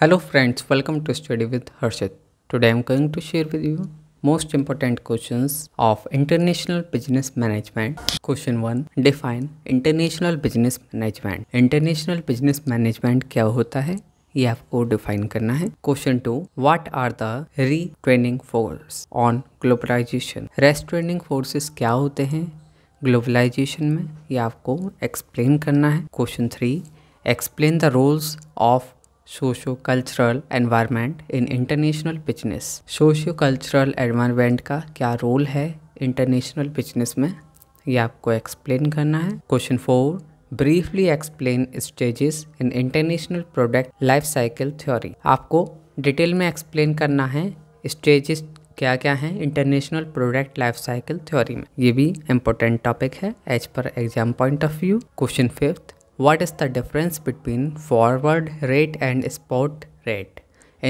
Hello friends, welcome to Study with Harshit. Today I am going to share with you most important questions of international business management. Question 1. Define international business management. International business management क्या होता है, ये आपको define करना है. Question 2. What are the retraining force on globalization. Restraining forces क्या होते हैं ग्लोबलाइजेशन में, ये आपको एक्सप्लेन करना है. Question 3. Explain the roles of socio cultural environment in international business. Socio cultural environment का क्या रोल है इंटरनेशनल बिजनेस में, ये आपको एक्सप्लेन करना है. Question 4. Briefly explain stages in international product life cycle theory. आपको डिटेल में एक्सप्लेन करना है स्टेजेस क्या क्या हैं international product life cycle theory में, ये भी इम्पोर्टेंट टॉपिक है as per exam point of view. Question 5. What is the difference between forward rate and spot rate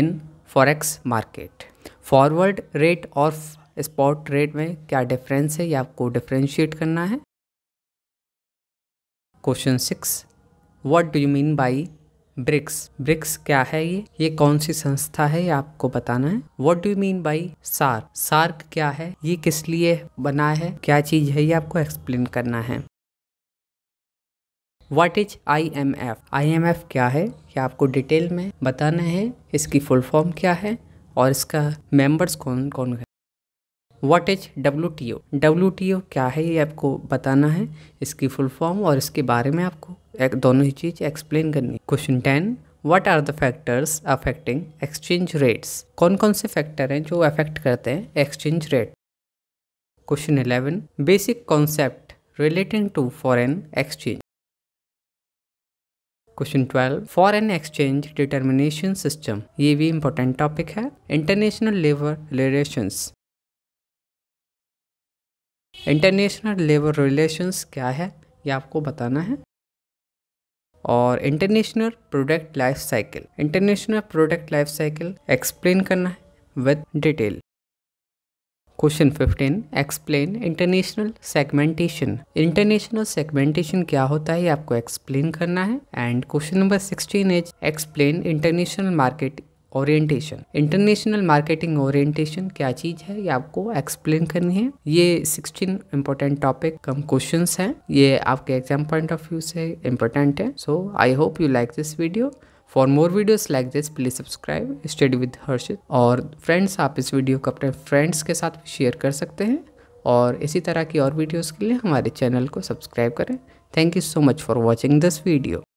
in forex market? Forward rate और spot rate में क्या difference है, ये आपको differentiate करना है. Question 6. What do you mean by BRICS? BRICS क्या है, ये कौन सी संस्था है, ये आपको बताना है. What do you mean by SAARC? SAARC क्या है, ये किस लिए बना है, क्या चीज़ है, ये आपको explain करना है. What is IMF? IMF क्या है, ये आपको डिटेल में बताना है. इसकी फुल फॉर्म क्या है और इसका मेंबर्स कौन कौन है. What is WTO? WTO क्या है, ये आपको बताना है. इसकी फुल फॉर्म और इसके बारे में आपको दोनों ही चीज़ एक्सप्लेन करनी है. Question 10. What are the factors affecting exchange rates? कौन कौन से फैक्टर हैं जो अफेक्ट करते हैं exchange rate. Question 11. Basic concept relating to foreign exchange. Question 12. Foreign exchange determination system, ये भी इम्पोर्टेंट टॉपिक है. International labour relations. International labour relations क्या है, ये आपको बताना है. और international product life cycle. International product life cycle explain करना है with detail. Question 15. Explain international segmentation. International segmentation क्या होता है, ये आपको एक्सप्लेन करना है. And question number 16 is explain international market orientation. International marketing orientation क्या चीज़ है, ये आपको एक्सप्लेन करनी है. ये 16 इम्पोर्टेंट टॉपिक कम क्वेश्चंस हैं, ये आपके एग्जाम पॉइंट ऑफ व्यू से इम्पोर्टेंट है. So I hope you like this video. For more videos like this please subscribe study with Harshit. और फ्रेंड्स, आप इस वीडियो को अपने फ्रेंड्स के साथ शेयर कर सकते हैं. और इसी तरह की और वीडियोज़ के लिए हमारे चैनल को सब्सक्राइब करें. Thank you so much for watching this video.